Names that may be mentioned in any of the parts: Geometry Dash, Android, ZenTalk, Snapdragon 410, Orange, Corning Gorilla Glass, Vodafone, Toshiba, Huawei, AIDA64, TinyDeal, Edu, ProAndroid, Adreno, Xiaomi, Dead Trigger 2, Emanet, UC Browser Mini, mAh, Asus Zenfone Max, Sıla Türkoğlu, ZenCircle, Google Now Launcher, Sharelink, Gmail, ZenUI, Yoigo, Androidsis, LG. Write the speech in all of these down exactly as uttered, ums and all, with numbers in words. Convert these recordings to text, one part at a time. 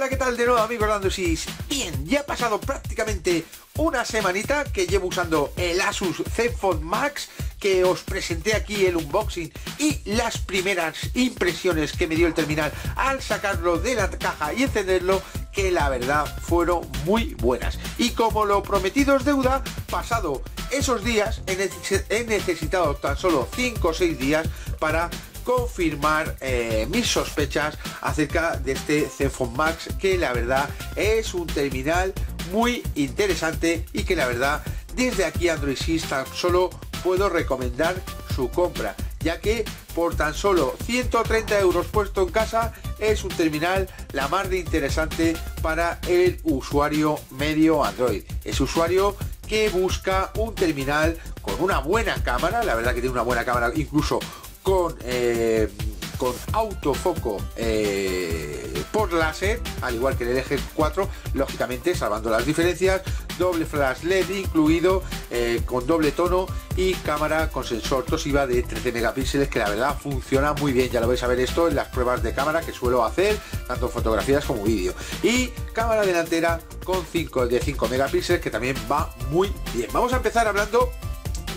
Hola, ¿qué tal? De nuevo, amigos de Androidsis. Bien, ya ha pasado prácticamente una semanita que llevo usando el Asus Zenfone Max, que os presenté aquí el unboxing y las primeras impresiones que me dio el terminal al sacarlo de la caja y encenderlo, que la verdad fueron muy buenas. Y como lo prometido es deuda, pasado esos días he necesitado tan solo cinco o seis días para confirmar eh, mis sospechas acerca de este Zenfone Max, que la verdad es un terminal muy interesante y que la verdad desde aquí Androidsis tan solo puedo recomendar su compra, ya que por tan solo ciento treinta euros puesto en casa es un terminal la más de interesante para el usuario medio Android, ese usuario que busca un terminal con una buena cámara. La verdad que tiene una buena cámara, incluso con, eh, con autofoco eh, por láser, al igual que el L G cuatro, lógicamente salvando las diferencias, doble flash L E D incluido, eh, con doble tono y cámara con sensor Toshiba de trece megapíxeles, que la verdad funciona muy bien. Ya lo vais a ver esto en las pruebas de cámara que suelo hacer, tanto fotografías como vídeo. Y cámara delantera con cinco de cinco megapíxeles, que también va muy bien. Vamos a empezar hablando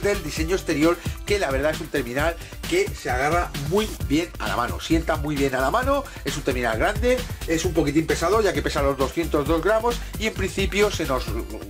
del diseño exterior, que la verdad es un terminal que se agarra muy bien a la mano, sienta muy bien a la mano. Es un terminal grande, es un poquitín pesado, ya que pesa los doscientos dos gramos, y en principio se nos,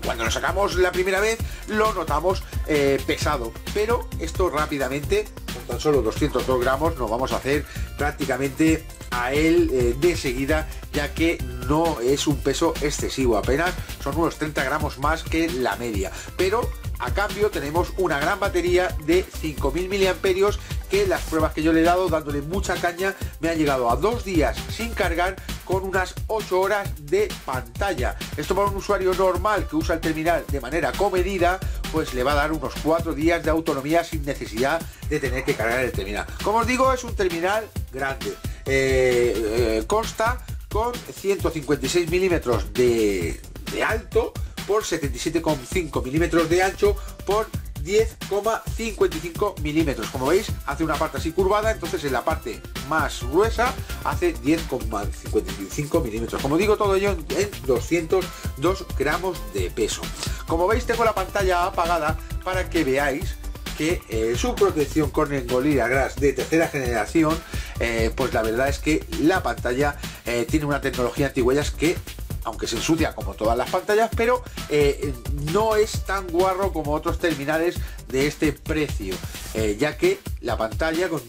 cuando lo sacamos la primera vez lo notamos eh, pesado, pero esto rápidamente, con tan solo doscientos dos gramos, nos vamos a hacer prácticamente a él eh, de seguida, ya que no es un peso excesivo, apenas son unos treinta gramos más que la media, pero a cambio tenemos una gran batería de cinco mil miliamperios, que las pruebas que yo le he dado dándole mucha caña me ha llegado a dos días sin cargar, con unas ocho horas de pantalla. Esto para un usuario normal que usa el terminal de manera comedida, pues le va a dar unos cuatro días de autonomía sin necesidad de tener que cargar el terminal. Como os digo, es un terminal grande, eh, eh, consta con ciento cincuenta y seis milímetros de, de alto por setenta y siete coma cinco milímetros de ancho por diez coma cincuenta y cinco milímetros. Como veis, hace una parte así curvada, entonces en la parte más gruesa hace diez coma cincuenta y cinco milímetros. Como digo, todo ello en doscientos dos gramos de peso. Como veis, tengo la pantalla apagada para que veáis que eh, su protección Corning Gorilla Glass de tercera generación, eh, pues la verdad es que la pantalla eh, tiene una tecnología antihuellas que, aunque se ensucia como todas las pantallas, pero eh, no es tan guarro como otros terminales de este precio, eh, ya que la pantalla con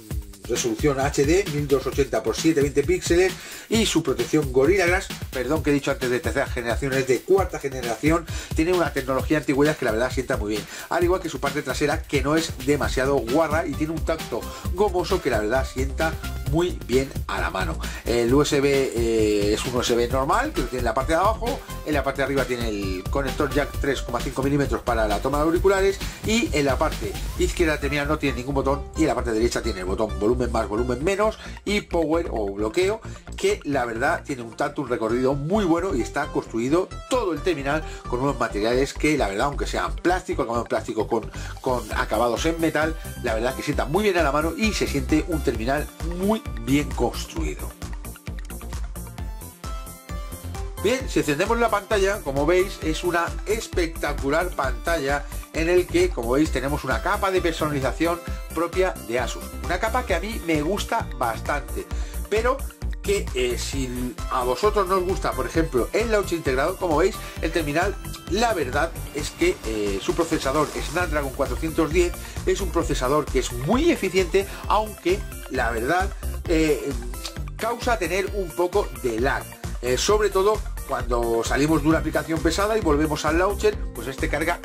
resolución H D mil doscientos ochenta por setecientos veinte píxeles y su protección Gorilla Glass, perdón, que he dicho antes de tercera generación, es de cuarta generación, tiene una tecnología antihuellas que la verdad sienta muy bien, al igual que su parte trasera, que no es demasiado guarra y tiene un tacto gomoso que la verdad sienta muy bien a la mano. El U S B eh, es un U S B normal que lo tiene en la parte de abajo, en la parte de arriba tiene el conector jack tres coma cinco milímetros para la toma de auriculares, y en la parte izquierda terminal no tiene ningún botón, y en la parte derecha tiene el botón volumen más, volumen menos y power o bloqueo, que la verdad tiene un tanto un recorrido muy bueno, y está construido todo el terminal con unos materiales que la verdad, aunque sean plástico, acabado en plástico con, con acabados en metal, la verdad que sienta muy bien a la mano y se siente un terminal muy bien construido. Bien, si encendemos la pantalla, como veis, es una espectacular pantalla en el que, como veis, tenemos una capa de personalización propia de Asus, una capa que a mí me gusta bastante, pero que eh, si a vosotros no os gusta, por ejemplo, el launch integrado, como veis, el terminal, la verdad es que eh, su procesador Snapdragon cuatrocientos diez es un procesador que es muy eficiente, aunque la verdad eh, causa tener un poco de lag, eh, sobre todo cuando salimos de una aplicación pesada y volvemos al launcher, pues este carga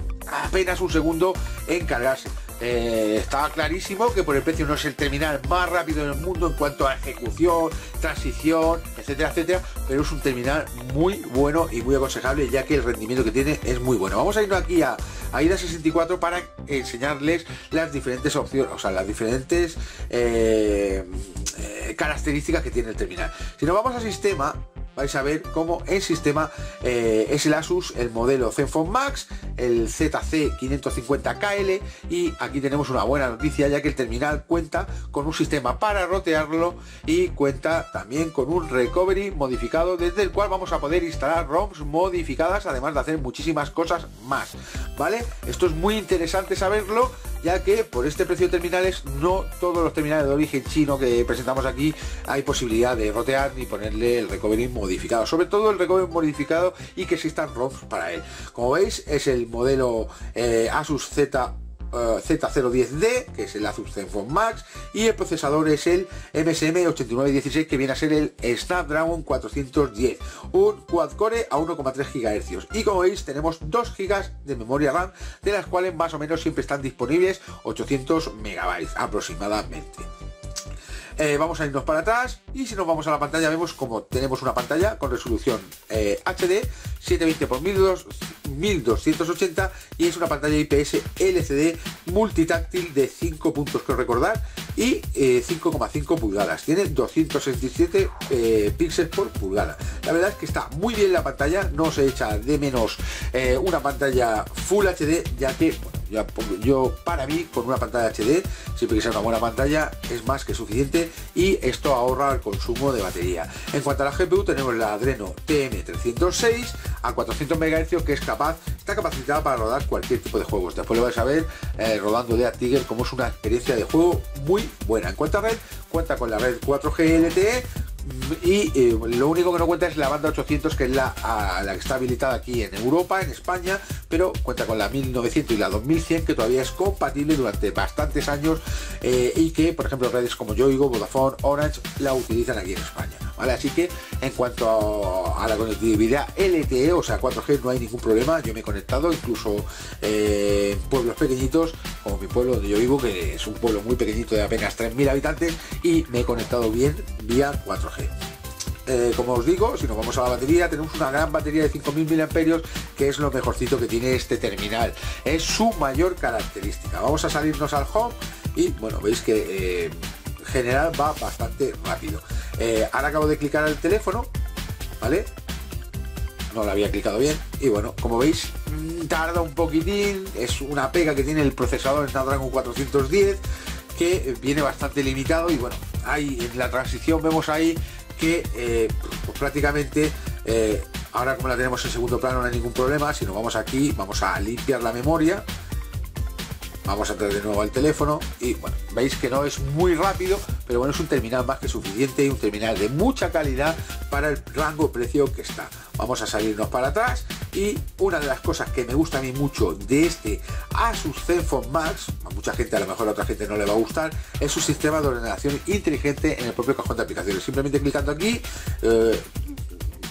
apenas un segundo en cargarse. Eh, estaba clarísimo que por el precio no es el terminal más rápido del mundo en cuanto a ejecución, transición, etcétera, etcétera, pero es un terminal muy bueno y muy aconsejable, ya que el rendimiento que tiene es muy bueno. Vamos a irnos aquí a AIDA sesenta y cuatro para enseñarles las diferentes opciones, o sea, las diferentes eh, eh, características que tiene el terminal. Si nos vamos al sistema, vais a ver cómo el sistema eh, es el Asus, el modelo Zenfone Max, el Z C quinientos cincuenta K L, y aquí tenemos una buena noticia, ya que el terminal cuenta con un sistema para rotearlo y cuenta también con un recovery modificado, desde el cual vamos a poder instalar ROMs modificadas, además de hacer muchísimas cosas más, ¿vale? Esto es muy interesante saberlo, ya que por este precio de terminales, no todos los terminales de origen chino que presentamos aquí hay posibilidad de rotear ni ponerle el recovery modificado, sobre todo el recovery modificado, y que existan ROMs para él. Como veis, es el modelo eh, Asus Z Uh, Z cero diez D, que es el Asus Zenfone Max, y el procesador es el M S M ochenta y nueve dieciséis, que viene a ser el Snapdragon cuatrocientos diez, un quad core a uno coma tres gigahercios, y como veis tenemos dos gigas de memoria RAM, de las cuales más o menos siempre están disponibles ochocientos megabytes aproximadamente. Eh, vamos a irnos para atrás, y si nos vamos a la pantalla vemos como tenemos una pantalla con resolución eh, H D setecientos veinte por mil doscientos ochenta, y es una pantalla I P S L C D multitáctil de cinco puntos, que recordar, y eh, cinco coma cinco pulgadas, tiene doscientos sesenta y siete eh, píxeles por pulgada. La verdad es que está muy bien la pantalla, no se echa de menos eh, una pantalla Full H D, ya que bueno, Yo, yo para mí, con una pantalla H D, siempre que sea una buena pantalla, es más que suficiente, y esto ahorra el consumo de batería. En cuanto a la G P U, tenemos la Adreno T M trescientos seis a cuatrocientos megahercios, que es capaz, está capacitada para rodar cualquier tipo de juegos. Después lo vais a ver eh, rodando Dead Trigger, como es una experiencia de juego muy buena. En cuanto a red, cuenta con la red cuatro G L T E, y eh, lo único que no cuenta es la banda ochocientos, que es la, a, la que está habilitada aquí en Europa, en España, pero cuenta con la mil novecientos y la dos mil cien, que todavía es compatible durante bastantes años, eh, y que por ejemplo redes como Yoigo, Vodafone, Orange la utilizan aquí en España, ¿vale? Así que en cuanto a la conectividad L T E, o sea cuatro G, no hay ningún problema. Yo me he conectado incluso eh, en pueblos pequeñitos, como mi pueblo donde yo vivo, que es un pueblo muy pequeñito de apenas tres mil habitantes, y me he conectado bien vía cuatro G. Eh, como os digo, si nos vamos a la batería, tenemos una gran batería de cinco mil miliamperios, que es lo mejorcito que tiene este terminal, es su mayor característica. Vamos a salirnos al home, y bueno, veis que eh, general va bastante rápido. Eh, ahora acabo de clicar al teléfono, ¿vale? No lo había clicado bien, y bueno, como veis, tarda un poquitín, es una pega que tiene el procesador Snapdragon cuatrocientos diez, que viene bastante limitado, y bueno, ahí en la transición vemos ahí que eh, pues prácticamente eh, ahora, como la tenemos en segundo plano, no hay ningún problema. Si nos vamos aquí, vamos a limpiar la memoria, vamos a entrar de nuevo al teléfono, y bueno, veis que no es muy rápido, pero bueno, es un terminal más que suficiente, y un terminal de mucha calidad para el rango precio que está. Vamos a salirnos para atrás, y una de las cosas que me gusta a mí mucho de este Asus Zenfone Max, a mucha gente, a lo mejor a otra gente no le va a gustar, es su sistema de ordenación inteligente en el propio cajón de aplicaciones. Simplemente clicando aquí, eh,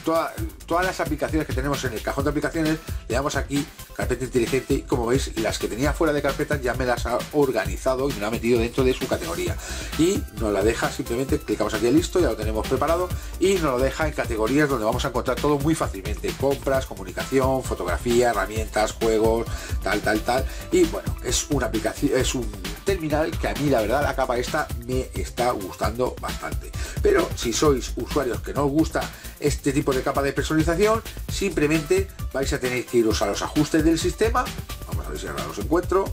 toda, todas las aplicaciones que tenemos en el cajón de aplicaciones, le damos aquí carpeta inteligente, y como veis, las que tenía fuera de carpeta ya me las ha organizado y me la ha metido dentro de su categoría, y nos la deja, simplemente clicamos aquí, listo, ya lo tenemos preparado, y nos lo deja en categorías donde vamos a encontrar todo muy fácilmente: compras, comunicación, fotografía, herramientas, juegos, tal, tal, tal. Y bueno, es una aplicación, es un terminal que a mí, la verdad, la capa esta me está gustando bastante. Pero si sois usuarios que no os gusta este tipo de capa de personalización, simplemente vais a tener que iros a los ajustes de del sistema. Vamos a ver si ahora los encuentro.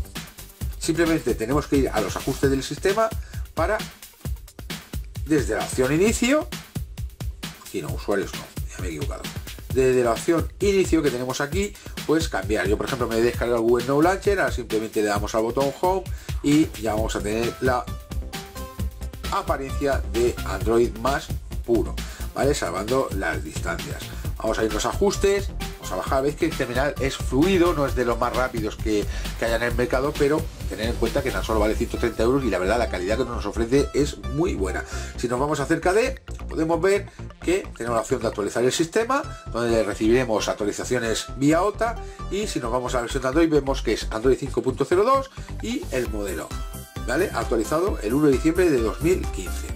Simplemente tenemos que ir a los ajustes del sistema, para desde la opción inicio, aquí no, usuarios no, ya me he equivocado, desde la opción inicio que tenemos aquí, pues cambiar. Yo por ejemplo me he descargado el Google Now Launcher, ahora simplemente le damos al botón home, y ya vamos a tener la apariencia de Android más puro, vale, salvando las distancias. Vamos a ir a los ajustes, a bajar. Veis que el terminal es fluido, no es de los más rápidos que, que haya en el mercado, pero tener en cuenta que tan solo vale ciento treinta euros, y la verdad la calidad que nos ofrece es muy buena. Si nos vamos acerca de, podemos ver que tenemos la opción de actualizar el sistema, donde recibiremos actualizaciones vía O T A, y si nos vamos a la versión de Android, vemos que es Android cinco punto cero dos, y el modelo, ¿vale?, actualizado el uno de diciembre de dos mil quince.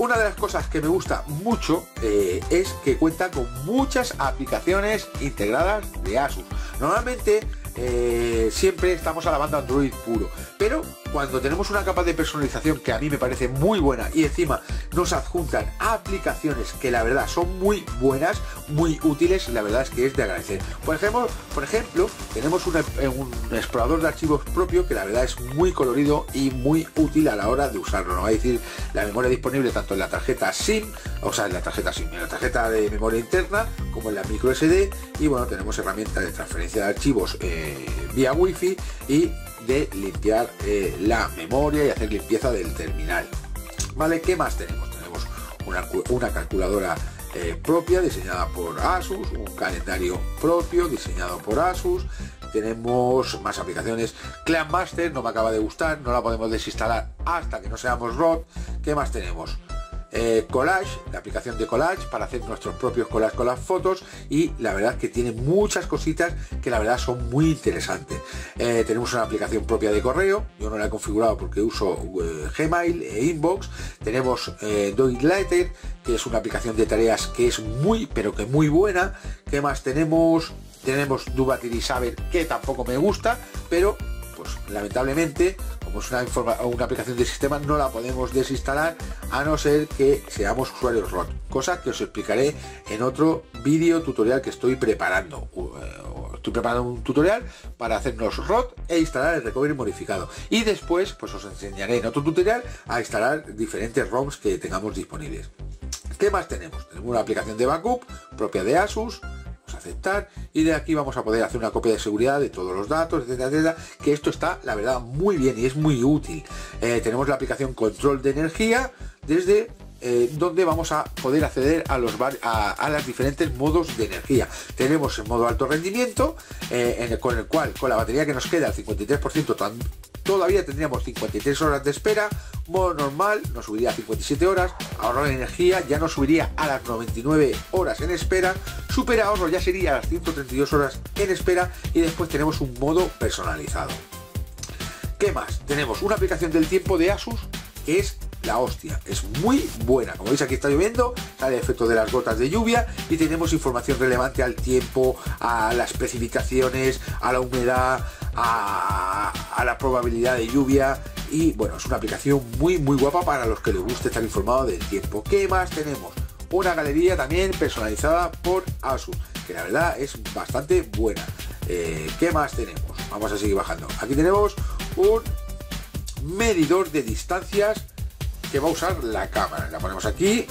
Una de las cosas que me gusta mucho eh, es que cuenta con muchas aplicaciones integradas de Asus. Normalmente eh, siempre estamos a la banda Android puro, pero cuando tenemos una capa de personalización que a mí me parece muy buena y encima nos adjuntan aplicaciones que la verdad son muy buenas, muy útiles, la verdad es que es de agradecer. Por ejemplo, por ejemplo tenemos un, un explorador de archivos propio que la verdad es muy colorido y muy útil a la hora de usarlo. Nos va a decir la memoria disponible tanto en la tarjeta SIM, o sea en la tarjeta SIM, en la tarjeta de memoria interna, como en la micro S D, y bueno, tenemos herramientas de transferencia de archivos eh, vía wifi y de limpiar eh, la memoria y hacer limpieza del terminal. Vale, ¿qué más tenemos? Tenemos una, una calculadora eh, propia diseñada por Asus, un calendario propio diseñado por Asus. Tenemos más aplicaciones. Clan Master no me acaba de gustar, no la podemos desinstalar hasta que no seamos R O T. ¿Qué más tenemos? Eh, collage, la aplicación de collage para hacer nuestros propios collage con las fotos, y la verdad es que tiene muchas cositas que la verdad son muy interesantes. Eh, tenemos una aplicación propia de correo, yo no la he configurado porque uso eh, Gmail e Inbox. Tenemos eh, Do It Later, que es una aplicación de tareas que es muy pero que muy buena. ¿Qué más tenemos? Tenemos Do Battery Saver, que tampoco me gusta, pero pues lamentablemente, como es una, una aplicación de sistema, no la podemos desinstalar a no ser que seamos usuarios R O T, cosa que os explicaré en otro vídeo tutorial que estoy preparando. Estoy preparando un tutorial para hacernos R O T e instalar el recovery modificado, y después pues os enseñaré en otro tutorial a instalar diferentes ROMs que tengamos disponibles. ¿Qué más tenemos? Tenemos una aplicación de backup propia de Asus, aceptar, y de aquí vamos a poder hacer una copia de seguridad de todos los datos, etcétera, etcétera, que esto está la verdad muy bien y es muy útil. Eh, tenemos la aplicación control de energía, desde eh, donde vamos a poder acceder a los a, a las diferentes modos de energía. Tenemos el modo alto rendimiento, eh, en el, con el cual, con la batería que nos queda al cincuenta y tres por ciento, tan, todavía tendríamos cincuenta y tres horas de espera. Modo normal nos subiría a cincuenta y siete horas, ahorro de energía ya nos subiría a las noventa y nueve horas en espera, super ahorro ya sería a las ciento treinta y dos horas en espera, y después tenemos un modo personalizado. ¿Qué más? Tenemos una aplicación del tiempo de Asus que es la hostia, es muy buena. Como veis, aquí está lloviendo, sale el efecto de las gotas de lluvia y tenemos información relevante al tiempo, a las precipitaciones, a la humedad, a, a la probabilidad de lluvia. Y bueno, es una aplicación muy muy guapa para los que les guste estar informado del tiempo. ¿Qué más tenemos? Una galería también personalizada por Asus, que la verdad es bastante buena. Eh, ¿Qué más tenemos? Vamos a seguir bajando. Aquí tenemos un medidor de distancias que va a usar la cámara. La ponemos aquí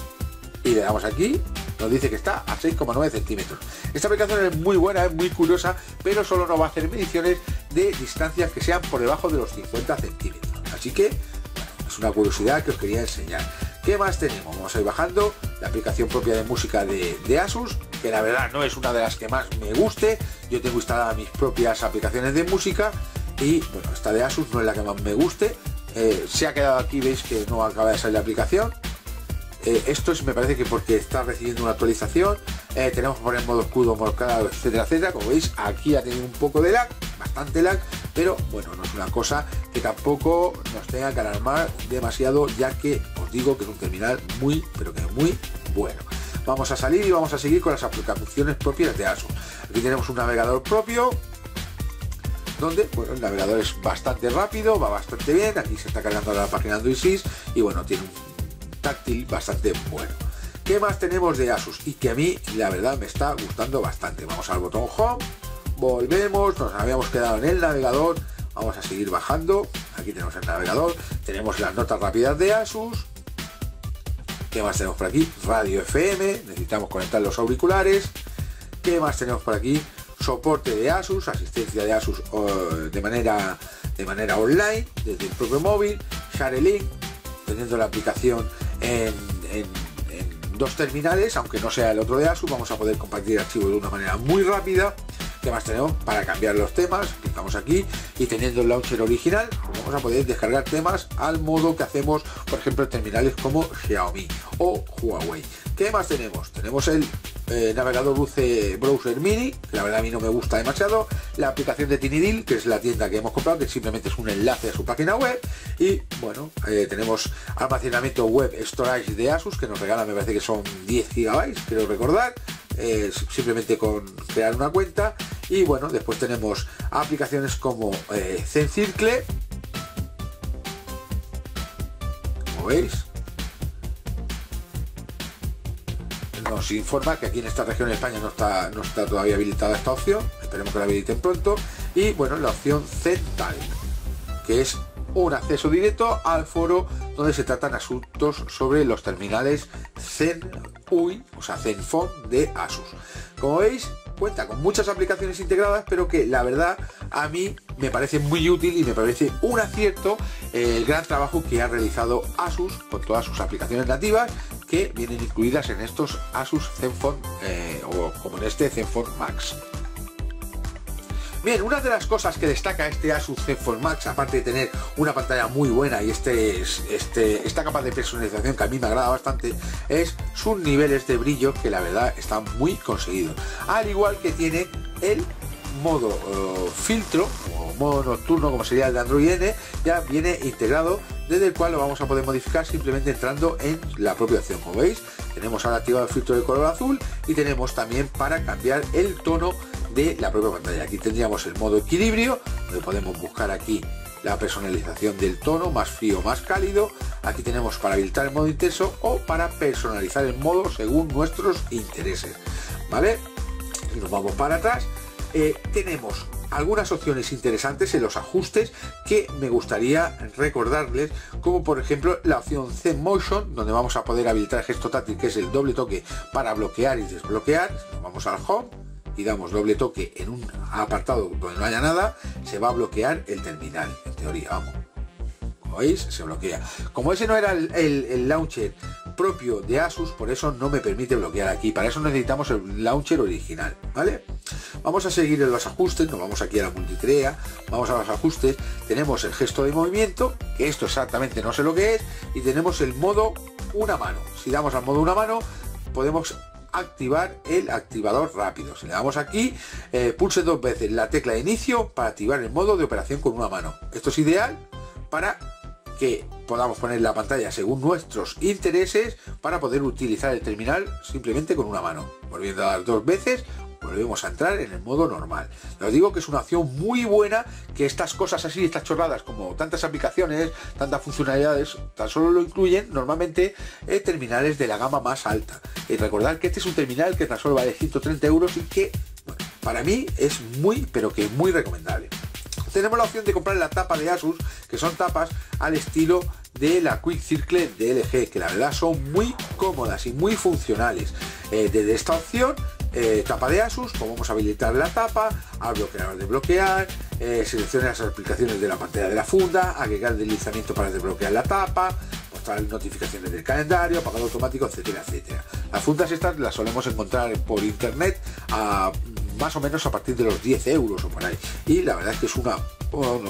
y le damos aquí. Nos dice que está a seis coma nueve centímetros. Esta aplicación es muy buena, es muy curiosa, pero solo nos va a hacer mediciones de distancias que sean por debajo de los cincuenta centímetros. Así que bueno, es una curiosidad que os quería enseñar. ¿Qué más tenemos? Vamos a ir bajando. La aplicación propia de música de, de Asus, que la verdad no es una de las que más me guste. Yo tengo instaladas mis propias aplicaciones de música y bueno, esta de Asus no es la que más me guste. Eh, se ha quedado aquí, veis que no acaba de salir la aplicación. Eh, esto es, me parece que porque está recibiendo una actualización. Eh, tenemos que poner modo escudo, morcado, etcétera, etcétera. Como veis, aquí ha tenido un poco de lag, bastante lag, pero bueno, no es una cosa que tampoco nos tenga que alarmar demasiado, ya que os digo que es un terminal muy, pero que muy bueno. Vamos a salir y vamos a seguir con las aplicaciones propias de Asus. Aquí tenemos un navegador propio, donde bueno, el navegador es bastante rápido, va bastante bien. Aquí se está cargando la página Androidsis y bueno, tiene un táctil bastante bueno. ¿Qué más tenemos de Asus? Y que a mí la verdad me está gustando bastante. Vamos al botón Home, volvemos, nos habíamos quedado en el navegador, vamos a seguir bajando. Aquí tenemos el navegador, tenemos las notas rápidas de Asus. ¿Qué más tenemos por aquí? Radio F M, necesitamos conectar los auriculares. ¿Qué más tenemos por aquí? Soporte de Asus, asistencia de Asus de manera, de manera online, desde el propio móvil. Sharelink, teniendo la aplicación en, en, en dos terminales, aunque no sea el otro de Asus, vamos a poder compartir archivos de una manera muy rápida. ¿Qué más tenemos? Para cambiar los temas, clicamos aquí y teniendo el launcher original, pues vamos a poder descargar temas al modo que hacemos, por ejemplo, en terminales como Xiaomi o Huawei. ¿Qué más tenemos? Tenemos el eh, navegador U C Browser Mini, que la verdad a mí no me gusta demasiado. La aplicación de TinyDeal, que es la tienda que hemos comprado, que simplemente es un enlace a su página web. Y bueno, eh, tenemos almacenamiento web storage de Asus, que nos regala, me parece que son diez gigabytes, creo recordar. Eh, simplemente con crear una cuenta. Y bueno, después tenemos aplicaciones como eh, ZenCircle, veis, nos informa que aquí en esta región de España no está, no está todavía habilitada esta opción, esperemos que la habiliten pronto. Y bueno, la opción ZenTalk, que es un acceso directo al foro donde se tratan asuntos sobre los terminales ZenUI, o sea Zenfone de Asus. Como veis, cuenta con muchas aplicaciones integradas, pero que la verdad a mí me parece muy útil y me parece un acierto el gran trabajo que ha realizado Asus con todas sus aplicaciones nativas que vienen incluidas en estos Asus Zenfone eh, o como en este Zenfone Max. Bien, una de las cosas que destaca este Asus Zenfone Max, aparte de tener una pantalla muy buena y este, este, esta capa de personalización que a mí me agrada bastante, es sus niveles de brillo, que la verdad están muy conseguidos. Al igual que tiene el modo eh, filtro o modo nocturno, como sería el de Android N, ya viene integrado, desde el cual lo vamos a poder modificar simplemente entrando en la propia opción. Como veis, tenemos ahora activado el filtro de color azul y tenemos también para cambiar el tono de la propia pantalla. Aquí tendríamos el modo equilibrio, donde podemos buscar aquí la personalización del tono, más frío, más cálido. Aquí tenemos para habilitar el modo intenso o para personalizar el modo según nuestros intereses, ¿vale? Y nos vamos para atrás. Eh, tenemos algunas opciones interesantes en los ajustes que me gustaría recordarles, como por ejemplo la opción Zen Motion, donde vamos a poder habilitar el gesto táctil, que es el doble toque para bloquear y desbloquear. Nos vamos al Home y damos doble toque en un apartado donde no haya nada, se va a bloquear el terminal, en teoría, vamos. Como veis, se bloquea. Como ese no era el, el, el launcher propio de Asus, por eso no me permite bloquear aquí. Para eso necesitamos el launcher original, ¿vale? Vamos a seguir en los ajustes, nos vamos aquí a la multitarea, vamos a los ajustes, tenemos el gesto de movimiento, que esto exactamente no sé lo que es, y tenemos el modo una mano. Si damos al modo una mano, podemos activar el activador rápido. Si le damos aquí, eh, pulse dos veces la tecla de inicio para activar el modo de operación con una mano. Esto es ideal para que podamos poner la pantalla según nuestros intereses, para poder utilizar el terminal simplemente con una mano. Volviendo a dar dos veces, volvemos a entrar en el modo normal. Os digo que es una opción muy buena, que estas cosas así, estas chorradas, como tantas aplicaciones, tantas funcionalidades, tan solo lo incluyen normalmente eh, terminales de la gama más alta. Y recordad que este es un terminal que tan solo vale ciento treinta euros y que, bueno, para mí es muy, pero que muy recomendable. Tenemos la opción de comprar la tapa de Asus, que son tapas al estilo de la Quick Circle de L G, que la verdad son muy cómodas y muy funcionales. Eh, desde esta opción, Eh, tapa de Asus, podemos habilitar la tapa, al bloquear o desbloquear, eh, seleccionar las aplicaciones de la pantalla de la funda, agregar deslizamiento para desbloquear la tapa, mostrar notificaciones del calendario, apagado automático, etcétera, etcétera. Las fundas estas las solemos encontrar por internet a más o menos a partir de los diez euros o por ahí, y la verdad es que es una,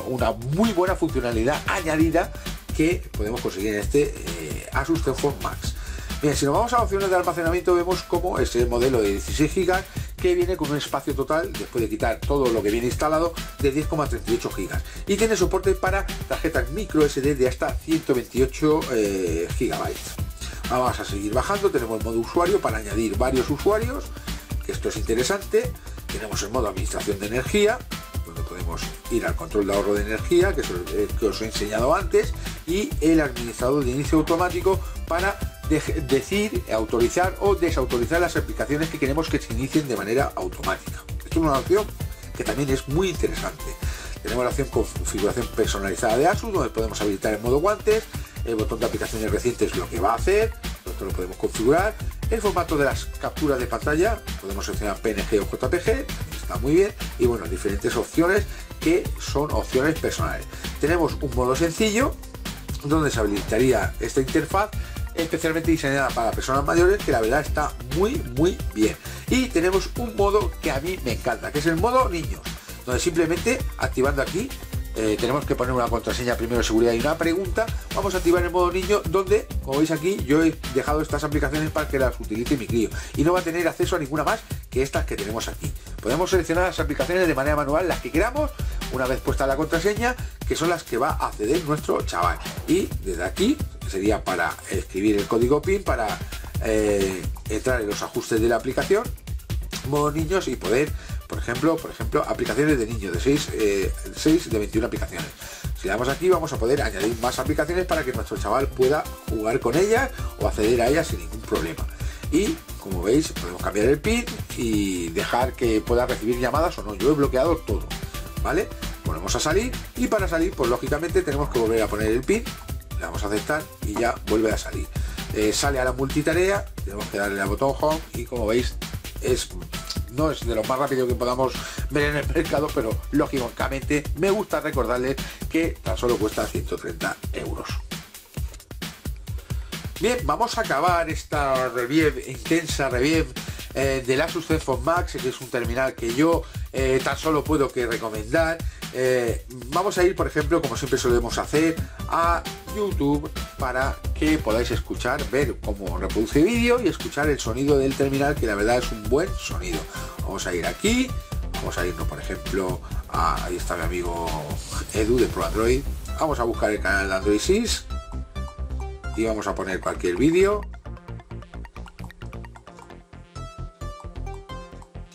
una muy buena funcionalidad añadida que podemos conseguir en este eh, Asus Zenfone Max. Bien, si nos vamos a opciones de almacenamiento, vemos como ese modelo de dieciséis gigas, que viene con un espacio total, después de quitar todo lo que viene instalado, de diez coma treinta y ocho gigas, y tiene soporte para tarjetas micro S D de hasta ciento veintiocho eh, gigabytes. Vamos a seguir bajando. Tenemos el modo usuario para añadir varios usuarios, que esto es interesante. Tenemos el modo administración de energía, donde podemos ir al control de ahorro de energía, que es el que os he enseñado antes, y el administrador de inicio automático para De decir, autorizar o desautorizar las aplicaciones que queremos que se inicien de manera automática. Esto es una opción que también es muy interesante. Tenemos la opción configuración personalizada de Asus, donde podemos habilitar el modo guantes, el botón de aplicaciones recientes, lo que va a hacer, esto lo podemos configurar, el formato de las capturas de pantalla, podemos seleccionar P N G o J P G, está muy bien, y bueno, diferentes opciones que son opciones personales. Tenemos un modo sencillo, donde se habilitaría esta interfaz, especialmente diseñada para personas mayores, que la verdad está muy muy bien. Y tenemos un modo que a mí me encanta, que es el modo niños, donde simplemente activando aquí eh, tenemos que poner una contraseña primero de seguridad y una pregunta. Vamos a activar el modo niño, donde, como veis aquí, yo he dejado estas aplicaciones para que las utilice mi crío y no va a tener acceso a ninguna más que estas que tenemos aquí. Podemos seleccionar las aplicaciones de manera manual, las que queramos, una vez puesta la contraseña, que son las que va a acceder nuestro chaval. Y desde aquí sería para escribir el código PIN, para eh, entrar en los ajustes de la aplicación, modo niños, y poder, por ejemplo, por ejemplo aplicaciones de niños de seis, eh, seis de veintiuna aplicaciones. Si Si le damos aquí vamos a poder añadir más aplicaciones para que nuestro chaval pueda jugar con ellas o acceder a ellas sin ningún problema. Y como veis podemos cambiar el pin y dejar que pueda recibir llamadas o no. Yo he bloqueado todo, ¿vale? Ponemos a salir y para salir pues lógicamente tenemos que volver a poner el pin, le vamos a aceptar y ya vuelve a salir. Eh, sale a la multitarea, tenemos que darle al botón home y como veis es... no es de lo más rápido que podamos ver en el mercado, pero lógicamente me gusta recordarles que tan solo cuesta ciento treinta euros. Bien, vamos a acabar esta review, intensa review eh, del Asus Zenfone Max, que es un terminal que yo eh, tan solo puedo que recomendar. Eh, vamos a ir, por ejemplo, como siempre solemos hacer, a YouTube para que podáis escuchar, ver cómo reproduce vídeo y escuchar el sonido del terminal, que la verdad es un buen sonido. Vamos a ir aquí, vamos a irnos, por ejemplo, a, ahí está mi amigo Edu de ProAndroid. Vamos a buscar el canal de Androidsis y vamos a poner cualquier vídeo.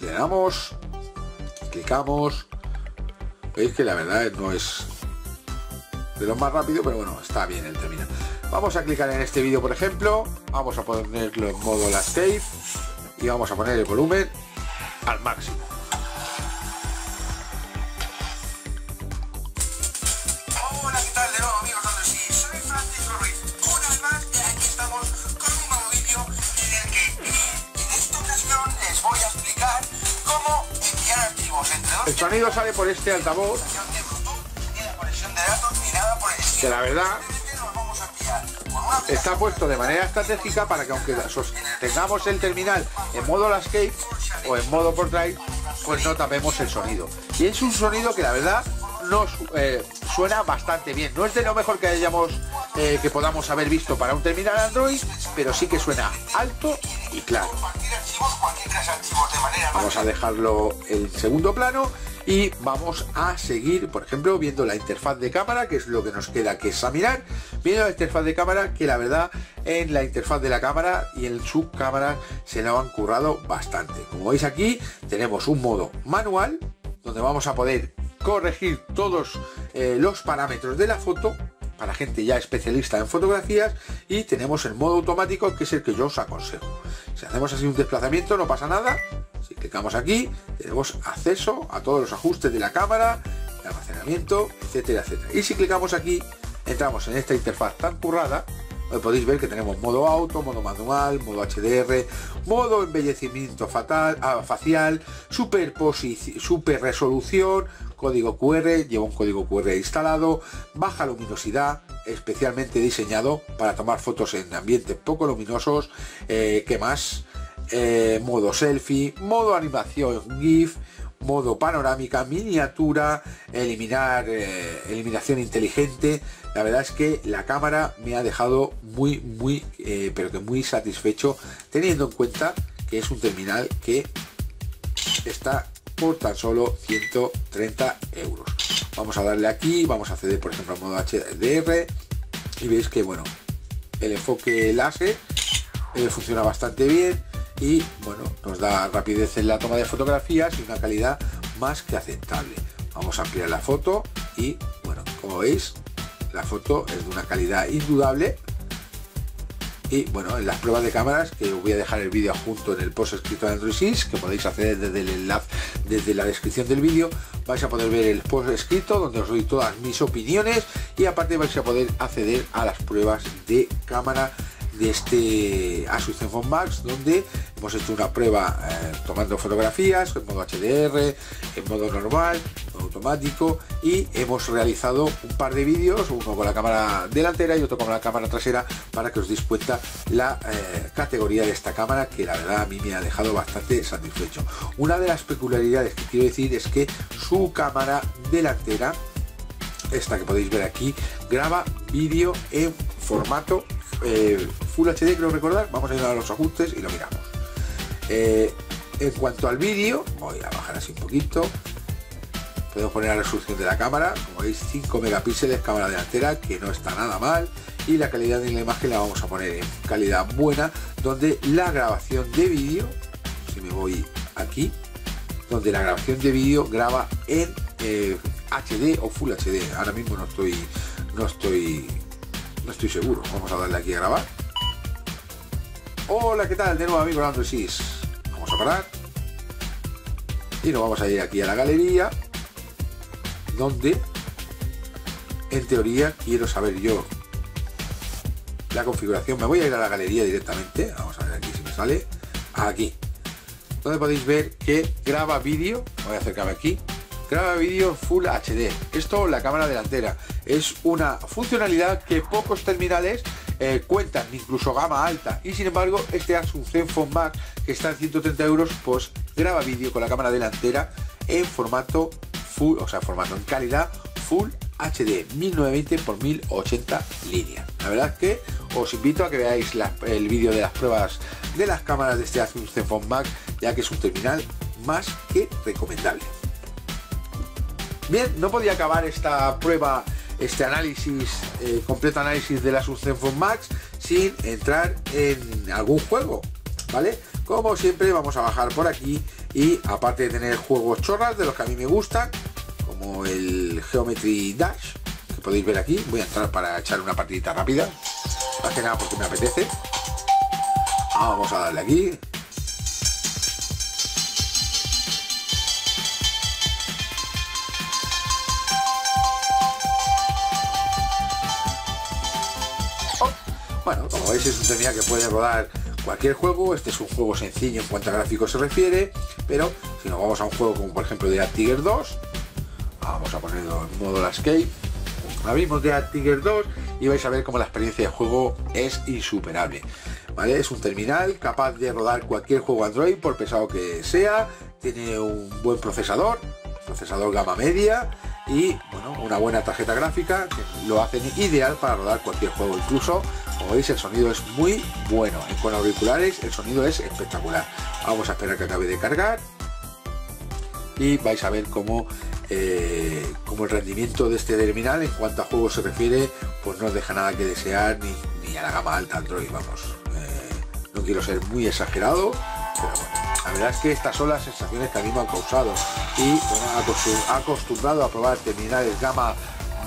Le damos, clicamos. Veis que la verdad no es de lo más rápido, pero bueno, está bien el terminal. Vamos a clicar en este vídeo, por ejemplo, vamos a ponerlo en modo landscape y vamos a poner el volumen al máximo. Hola, ¿qué tal? De nuevo, amigos Androidsis, soy Fran de ProAndroid. Una vez más, aquí estamos con un nuevo vídeo en el que en esta ocasión les voy a explicar cómo enviar archivos entre dos. El sonido sale por este altavoz. Que la verdad está puesto de manera estratégica para que aunque tengamos el terminal en modo landscape o en modo portrait, pues no tapemos el sonido. Y es un sonido que la verdad nos eh, suena bastante bien. No es de lo mejor que hayamos eh, que podamos haber visto para un terminal Android, pero sí que suena alto y claro. Vamos a dejarlo en segundo plano. Y vamos a seguir, por ejemplo, viendo la interfaz de cámara, que es lo que nos queda que examinar. Viendo la interfaz de cámara, que la verdad en la interfaz de la cámara y en su cámara se lo han currado bastante. Como veis aquí, tenemos un modo manual, donde vamos a poder corregir todos eh, los parámetros de la foto, para gente ya especialista en fotografías, y tenemos el modo automático, que es el que yo os aconsejo. Si hacemos así un desplazamiento, no pasa nada. Si clicamos aquí, tenemos acceso a todos los ajustes de la cámara, el almacenamiento, etcétera, etcétera. Y si clicamos aquí, entramos en esta interfaz tan currada, donde podéis ver que tenemos modo auto, modo manual, modo H D R, modo embellecimiento fatal, ah, facial, superposición, super resolución, código Q R, lleva un código Q R instalado, baja luminosidad, especialmente diseñado para tomar fotos en ambientes poco luminosos, eh, ¿qué más? Eh, modo selfie, modo animación GIF, modo panorámica, miniatura, eliminar, eh, eliminación inteligente. La verdad es que la cámara me ha dejado muy, muy, eh, pero que muy satisfecho, teniendo en cuenta que es un terminal que está por tan solo ciento treinta euros. Vamos a darle aquí, vamos a acceder por ejemplo al modo H D R y veis que bueno, el enfoque láser eh, funciona bastante bien. Y bueno, nos da rapidez en la toma de fotografías y una calidad más que aceptable. Vamos a ampliar la foto y bueno, como veis, la foto es de una calidad indudable. Y bueno, en las pruebas de cámaras, que os voy a dejar el vídeo junto en el post escrito de Androidsis, que podéis acceder desde el enlace, desde la descripción del vídeo, vais a poder ver el post escrito donde os doy todas mis opiniones y aparte vais a poder acceder a las pruebas de cámara de este Asus Zenfone Max, donde hemos hecho una prueba eh, tomando fotografías en modo H D R, en modo normal, modo automático, y hemos realizado un par de vídeos, uno con la cámara delantera y otro con la cámara trasera, para que os deis cuenta la eh, categoría de esta cámara, que la verdad a mí me ha dejado bastante satisfecho. Una de las peculiaridades que quiero decir es que su cámara delantera, esta que podéis ver aquí, graba vídeo en formato Eh, Full H D, creo recordar. Vamos a ir a los ajustes y lo miramos. Eh, en cuanto al vídeo, voy a bajar así un poquito. Podemos poner la resolución de la cámara, como veis, cinco megapíxeles, cámara delantera, que no está nada mal. Y la calidad de la imagen la vamos a poner en calidad buena, donde la grabación de vídeo, si me voy aquí, donde la grabación de vídeo graba en eh, H D o Full H D. Ahora mismo no estoy, no estoy, no estoy seguro. Vamos a darle aquí a grabar. Hola, ¿qué tal? De nuevo, amigos Androidsis. Vamos a parar y nos vamos a ir aquí a la galería, donde en teoría quiero saber yo la configuración. Me voy a ir a la galería directamente. Vamos a ver aquí si me sale. Aquí, donde podéis ver que graba vídeo. Voy a acercarme aquí. Graba vídeo Full H D. Esto, la cámara delantera, es una funcionalidad que pocos terminales eh, cuentan, incluso gama alta. Y sin embargo, este Asus Zenfone Max, que está en ciento treinta euros, pues graba vídeo con la cámara delantera en formato full, o sea, formato en calidad Full H D, mil novecientos veinte por mil ochenta líneas. La verdad es que os invito a que veáis la, el vídeo de las pruebas de las cámaras de este Asus Zenfone Max, ya que es un terminal más que recomendable. Bien, no podía acabar esta prueba, este análisis, eh, completo análisis del Asus Zenfone Max sin entrar en algún juego, ¿vale? Como siempre, vamos a bajar por aquí y, aparte de tener juegos chorras de los que a mí me gustan, como el Geometry Dash, que podéis ver aquí, voy a entrar para echar una partidita rápida, más que nada porque me apetece. Vamos a darle aquí. Oh. Bueno, como veis, es un terminal que puede rodar cualquier juego. Este es un juego sencillo en cuanto a gráficos se refiere, pero si nos vamos a un juego como por ejemplo Dead Trigger dos, vamos a ponerlo en modo landscape, abrimos Dead Trigger dos y vais a ver cómo la experiencia de juego es insuperable. ¿Vale? Es un terminal capaz de rodar cualquier juego Android, por pesado que sea. Tiene un buen procesador, procesador gama media, y bueno, una buena tarjeta gráfica que lo hacen ideal para rodar cualquier juego. Incluso, como veis, el sonido es muy bueno. Con auriculares el sonido es espectacular. Vamos a esperar que acabe de cargar y vais a ver cómo, eh, cómo el rendimiento de este terminal en cuanto a juegos se refiere, pues no os deja nada que desear, ni, ni a la gama alta Android, vamos. No quiero ser muy exagerado, pero bueno, la verdad es que estas son las sensaciones que a mí me han causado. Y bueno, acostumbrado a probar terminales gama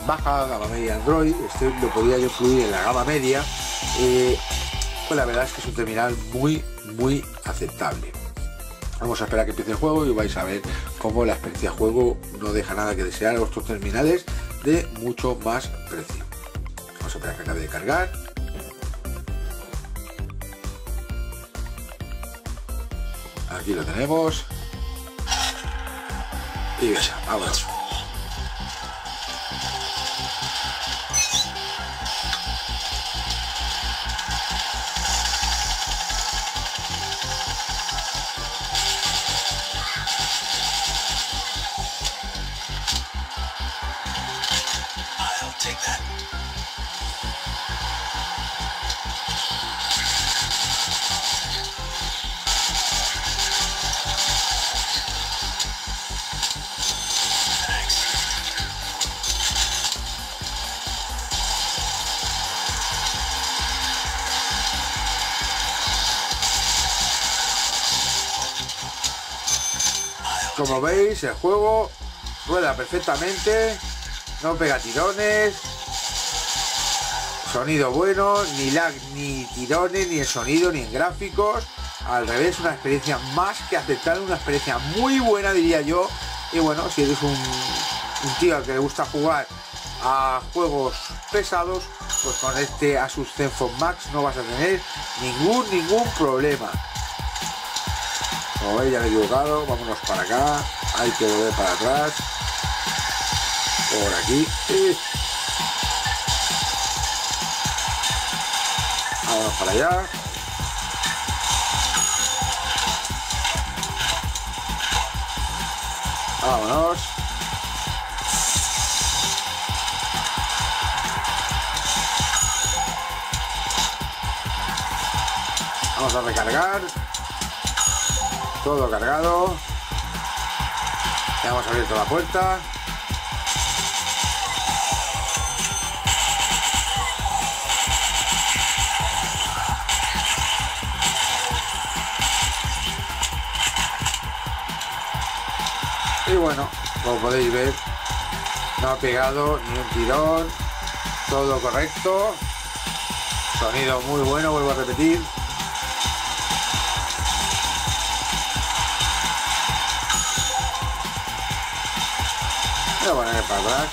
baja, gama media Android, este lo podría yo incluir en la gama media, eh, pues la verdad es que es un terminal muy, muy aceptable. Vamos a esperar a que empiece el juego y vais a ver cómo la experiencia de juego no deja nada que desear a estos terminales de mucho más precio. Vamos a esperar a que acabe de cargar. Aquí lo tenemos. Y ya, vamos. Como veis, el juego rueda perfectamente, no pega tirones, sonido bueno, ni lag, ni tirones, ni en sonido, ni en gráficos. Al revés, una experiencia más que aceptable, una experiencia muy buena, diría yo. Y bueno, si eres un, un tío al que le gusta jugar a juegos pesados, pues con este Asus Zenfone Max no vas a tener ningún, ningún problema. Como veis, ya me he equivocado, vámonos para acá, hay que volver para atrás, por aquí, y... vámonos para allá, vámonos, vamos a recargar. Todo cargado. Ya hemos abierto la puerta. Y bueno, como podéis ver, No ha pegado ni un tirón, todo correcto, sonido muy bueno, vuelvo a repetir. Voy a poner para atrás.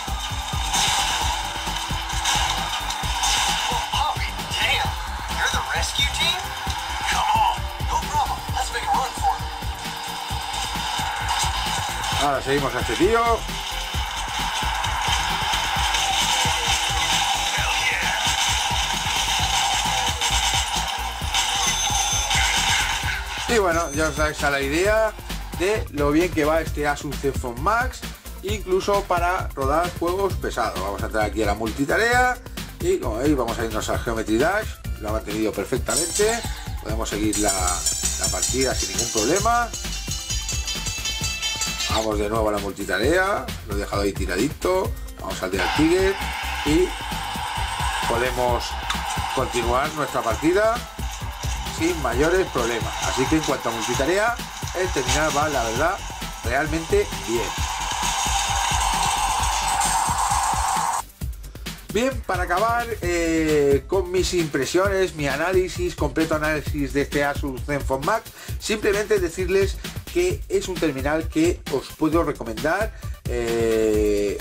Ahora seguimos a este tío. Y bueno, ya os dais a la idea de lo bien que va este Asus Zenfone Max, incluso para rodar juegos pesados. Vamos a entrar aquí a la multitarea y como veis vamos a irnos al Geometry Dash, lo ha mantenido perfectamente, podemos seguir la, la partida sin ningún problema. Vamos de nuevo a la multitarea, lo he dejado ahí tiradito, vamos al Dead Trigger y podemos continuar nuestra partida sin mayores problemas. Así que en cuanto a multitarea, el terminal va la verdad realmente bien. Bien, para acabar eh, con mis impresiones, mi análisis, completo análisis de este Asus Zenfone Max, simplemente decirles que es un terminal que os puedo recomendar. Eh,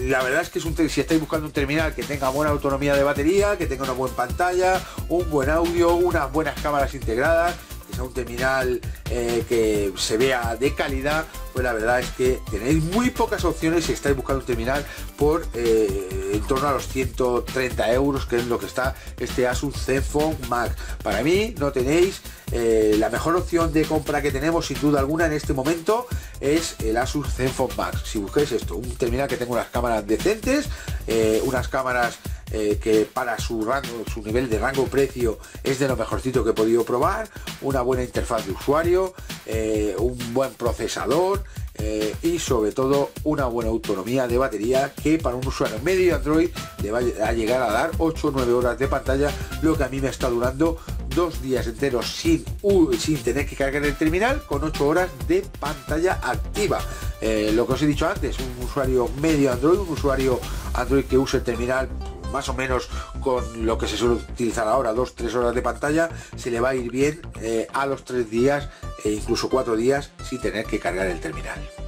la verdad es que es un, si estáis buscando un terminal que tenga buena autonomía de batería, que tenga una buena pantalla, un buen audio, unas buenas cámaras integradas, que sea un terminal eh, que se vea de calidad, pues la verdad es que tenéis muy pocas opciones si estáis buscando un terminal por eh, en torno a los ciento treinta euros, que es lo que está este Asus Zenfone Max. Para mí no tenéis eh, la mejor opción de compra que tenemos sin duda alguna en este momento es el Asus Zenfone Max. Si buscáis esto, un terminal que tenga unas cámaras decentes, eh, unas cámaras Eh, que para su rango, su nivel de rango precio es de lo mejorcito que he podido probar, una buena interfaz de usuario, eh, un buen procesador eh, y sobre todo una buena autonomía de batería que para un usuario medio de Android le va a llegar a dar ocho o nueve horas de pantalla, lo que a mí me está durando dos días enteros sin, uh, sin tener que cargar el terminal, con ocho horas de pantalla activa. Eh, lo que os he dicho antes, un usuario medio Android, un usuario Android que use el terminal más o menos con lo que se suele utilizar ahora, dos a tres horas de pantalla, se le va a ir bien eh, a los tres días e incluso cuatro días sin tener que cargar el terminal.